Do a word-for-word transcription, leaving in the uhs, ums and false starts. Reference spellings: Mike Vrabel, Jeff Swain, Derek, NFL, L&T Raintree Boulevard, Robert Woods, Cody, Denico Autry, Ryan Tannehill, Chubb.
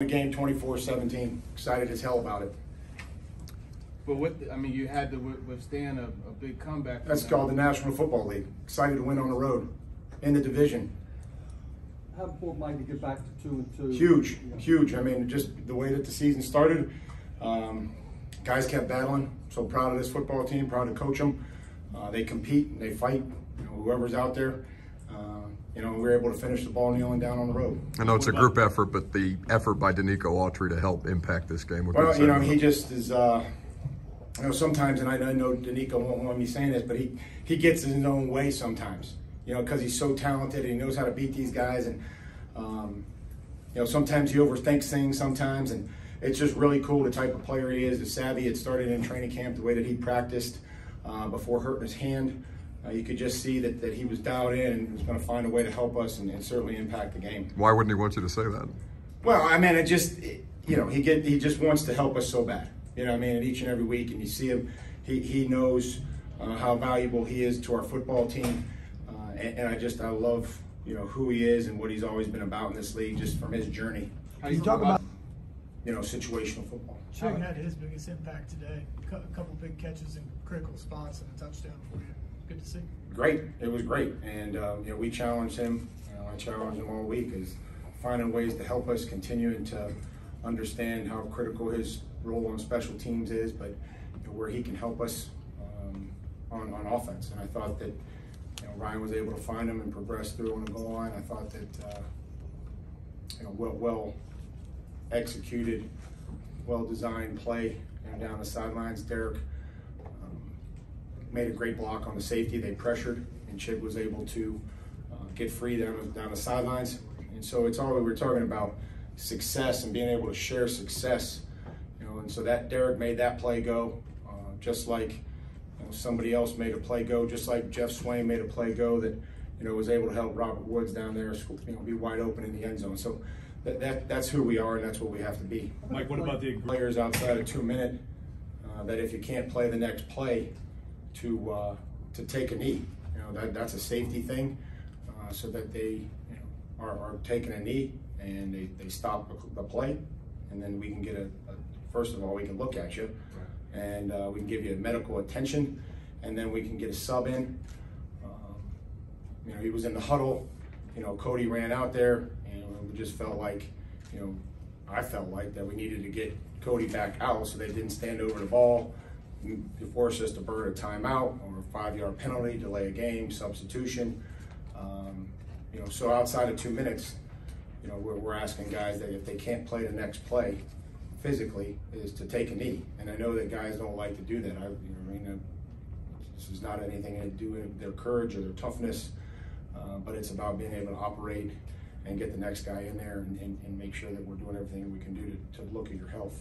The game twenty-four seventeen. Excited as hell about it. But what I mean, you had to withstand a, a big comeback. That's called the National Football League. Excited to win on the road, in the division. How important might you get back to two and two? Huge, yeah. huge. I mean, just the way that the season started, um, guys kept battling. So proud of this football team. Proud to coach them. Uh, they compete and they fight. You know, whoever's out there. Uh, you know, we were able to finish the ball kneeling down on the road. I know it's a group effort, but the effort by Denico Autry to help impact this game. Well, you know, he just is. Uh, You know, sometimes, and I know Denico won't want me saying this, but he, he gets in his own way sometimes, you know, because he's so talented and he knows how to beat these guys. And, um, you know, sometimes he overthinks things sometimes. And it's just really cool the type of player he is, the savvy. It started in training camp, the way that he practiced uh, before hurting his hand. Uh, you could just see that, that he was dialed in and was going to find a way to help us and, and certainly impact the game. Why wouldn't he want you to say that? Well, I mean, it just, it, you know, he get he just wants to help us so bad. You know what I mean? And each and every week, and you see him, he, he knows uh, how valuable he is to our football team. Uh, and, and I just, I love, you know, who he is and what he's always been about in this league, just from his journey. How you talk about, you know, situational football. Chubb had his biggest impact today. A couple big catches in critical spots and a touchdown for you. Good to see. Great. It was great. And, um, you know, we challenged him. You know, I challenged him all week is finding ways to help us continuing to understand how critical his role on special teams is, but you know, where he can help us um, on, on offense. And I thought that you know, Ryan was able to find him and progress through on the goal line. I thought that uh, you know, well, well executed, well-designed play you know, down the sidelines. Derek um, made a great block on the safety. They pressured, and Chubb was able to uh, get free down, down the sidelines. And so it's all that we're talking about, success and being able to share success. You know, and so that Derek made that play go, uh, just like you know, somebody else made a play go, just like Jeff Swain made a play go that you know was able to help Robert Woods down there, you know, be wide open in the end zone. So that, that that's who we are, and that's what we have to be. Mike, what about the players outside of two minute? Uh, that if you can't play the next play, to uh, to take a knee. You know, that that's a safety thing, uh, so that they you know, are, are taking a knee and they they stop the play, and then we can get a, a first of all, we can look at you, and uh, we can give you medical attention, and then we can get a sub in. Um, you know, he was in the huddle. You know, Cody ran out there, and we just felt like, you know, I felt like that we needed to get Cody back out so they didn't stand over the ball, force us to burn a timeout or a five-yard penalty, delay a game, substitution. Um, you know, so outside of two minutes, you know, we're, we're asking guys that if they can't play the next play, physically, is to take a knee, and I know that guys don't like to do that. I, you know, I mean, this is not anything to do with their courage or their toughness, uh, but it's about being able to operate and get the next guy in there and, and, and make sure that we're doing everything we can do to, to look at your health.